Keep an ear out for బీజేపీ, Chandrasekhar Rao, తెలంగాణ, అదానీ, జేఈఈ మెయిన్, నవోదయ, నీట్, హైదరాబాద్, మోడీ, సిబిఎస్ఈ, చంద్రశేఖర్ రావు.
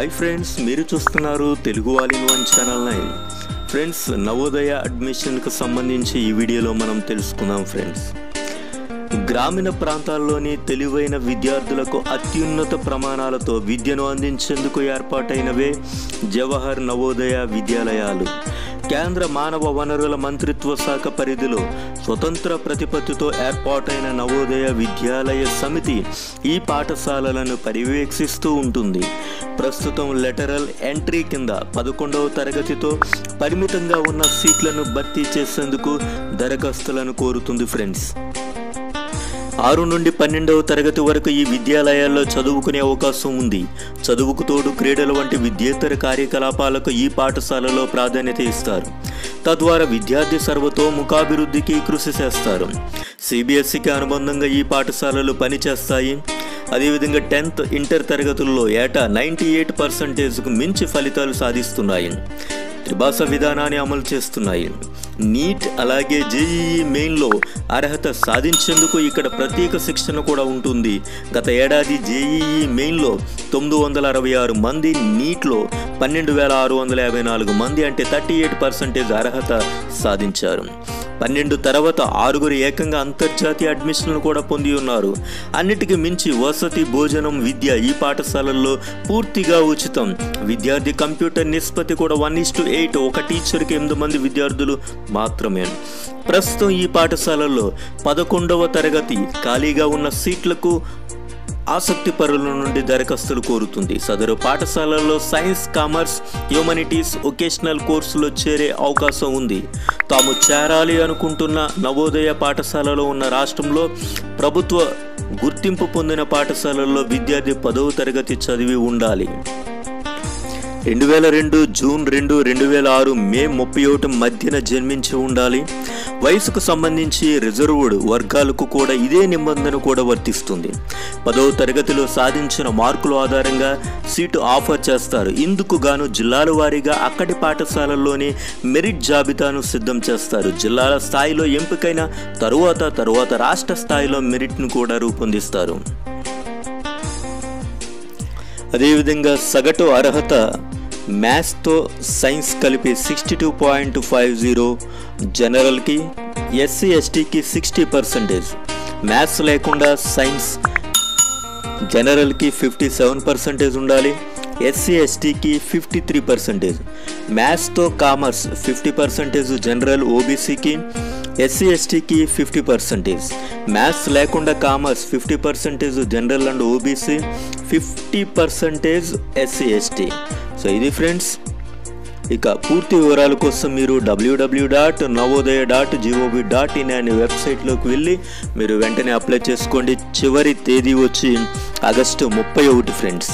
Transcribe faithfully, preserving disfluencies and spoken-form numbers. Hi friends मेरे चूस्तुन्नारू तेलुगु वाली वन चैनल ని फ्रेंड्स नवोदय अड్మిషన్ కు సంబంధించి ఈ వీడియోలో మనం తెలుసుకుందాం ఫ్రెండ్స్। గ్రామీణ ప్రాంతాల్లోని తెలివైన విద్యార్థులకు అత్యున్నత ప్రమాణాలతో విద్యను అందించేందుకు ఏర్పాటైనవే జవహర్ నవోదయ విద్యాలయాలు। కేంద్ర మానవ వనరుల మంత్రిత్వ శాఖ పరిధిలో స్వతంత్ర ప్రతిపత్తితో ఏర్పాటైన నవోదయ విద్యాలయ సమితి ఈ పాఠశాలలను పర్యవేక్షిస్తూ ఉంటుంది। ప్రస్తుతం లెటరల్ ఎంట్రీ కింద పదకొండవ తరగతితో పరిమితంగా ఉన్న సీట్లను భర్తీ చేసేందుకు దరఖాస్తులను కోరుతుంది ఫ్రెండ్స్। ఆరు నుండి పన్నెండవ తరగతి వరకు ఈ విద్యాలయాల్లో చదువుకునే అవకాశం ఉంది। చదువుకు తోడు క్రీడల వంటి విద్యేతర కార్యకలాపాలకు ఈ పాఠశాలలో ప్రాధాన్యత ఇస్తారు। తద్వారా విద్యార్థి సర్వతోముఖాభివృద్ధికి కృషి చేస్తారు। సిబిఎస్ఈకి అనుబంధంగా ఈ పాఠశాలలు పనిచేస్తాయి। అదేవిధంగా టెన్త్ ఇంటర్ తరగతుల్లో ఏటా నైంటీ ఎయిట్ పర్సెంటేజ్కు మించి ఫలితాలు సాధిస్తున్నాయి। త్రిభాష విధానాన్ని అమలు చేస్తున్నాయి। నీట్ అలాగే జేఈఈ మెయిన్లో అర్హత సాధించేందుకు ఇక్కడ ప్రత్యేక శిక్షణ కూడా ఉంటుంది। గత ఏడాది జేఈఈ మెయిన్లో తొమ్మిది వందల అరవై ఆరు మంది, నీట్లో పన్నెండు వేల ఆరు వందల యాభై నాలుగు మంది అంటే థర్టీ ఎయిట్ పర్సెంటేజ్ అర్హత సాధించారు। పన్నెండు తర్వాత ఆరుగురు ఏకంగా అంతర్జాతీయ అడ్మిషన్లు కూడా పొంది ఉన్నారు। అన్నిటికీ మించి వసతి, భోజనం, విద్య ఈ పాఠశాలల్లో పూర్తిగా ఉచితం। విద్యార్థి కంప్యూటర్ నిష్పత్తి కూడా వన్ ఇస్ టు ఎయిట్ ఒక టీచర్కి ఎనిమిది మంది విద్యార్థులు మాత్రమే। ప్రస్తుతం ఈ పాఠశాలల్లో పదకొండవ తరగతి ఖాళీగా ఉన్న సీట్లకు ఆసక్తి పరుల నుండి దరఖాస్తులు కోరుతుంది। సదరు పాఠశాలల్లో సైన్స్, కామర్స్, హ్యూమనిటీస్, వొకేషనల్ కోర్సులో చేరే అవకాశం ఉంది। తాము చేరాలి అనుకుంటున్న నవోదయ పాఠశాలలో ఉన్న రాష్ట్రంలో ప్రభుత్వ గుర్తింపు పొందిన పాఠశాలల్లో విద్యార్థి పదవ తరగతి చదివి ఉండాలి। రెండు వేల రెండు జూన్ రెండు రెండు వేల ఆరు మే ముప్పై ఒకటి మధ్యన జన్మించి ఉండాలి। వయసుకు సంబంధించి రిజర్వ్డ్ వర్గాలకు కూడా ఇదే నిబంధన కూడా వర్తిస్తుంది। పదవ తరగతిలో సాధించిన మార్కుల ఆధారంగా సీటు ఆఫర్ చేస్తారు। ఇందుకు గాను జిల్లాల వారీగా అక్కడి పాఠశాలల్లోని మెరిట్ జాబితాను సిద్ధం చేస్తారు। జిల్లాల స్థాయిలో ఎంపికైన తరువాత తరువాత రాష్ట్ర స్థాయిలో మెరిట్ను కూడా రూపొందిస్తారు। అదేవిధంగా సగటు అర్హత మ్యాథ్స్తో సైన్స్ కలిపి sixty two point five zero జనరల్కి, ఎస్సీ ఎస్టీకి సిక్స్టీ పర్సెంటేజ్, మ్యాథ్స్ లేకుండా సైన్స్ జనరల్కి ఫిఫ్టీ సెవెన్ పర్సెంటేజ్ ఉండాలి। ఎస్సీ ఎస్టీకి ఫిఫ్టీ త్రీ పర్సెంటేజ్, మ్యాథ్స్తో కామర్స్ ఫిఫ్టీ పర్సెంటేజ్ జనరల్, ఓబీసీకి ఎస్సీ ఎస్టీకి ఫిఫ్టీ పర్సెంటేజ్, మ్యాథ్స్ లేకుండా commerce fifty percentage general and OBC, fifty percentage SC ST. So ఇది ఫ్రెండ్స్, ఇక పూర్తి వివరాల కోసం మీరు W W dot నవోదయ dot gov dot in అనే వెబ్సైట్లోకి వెళ్ళి మీరు వెంటనే అప్లై చేసుకోండి। చివరి తేదీ వచ్చి ఆగస్టు ముప్పై ఒకటి ఫ్రెండ్స్।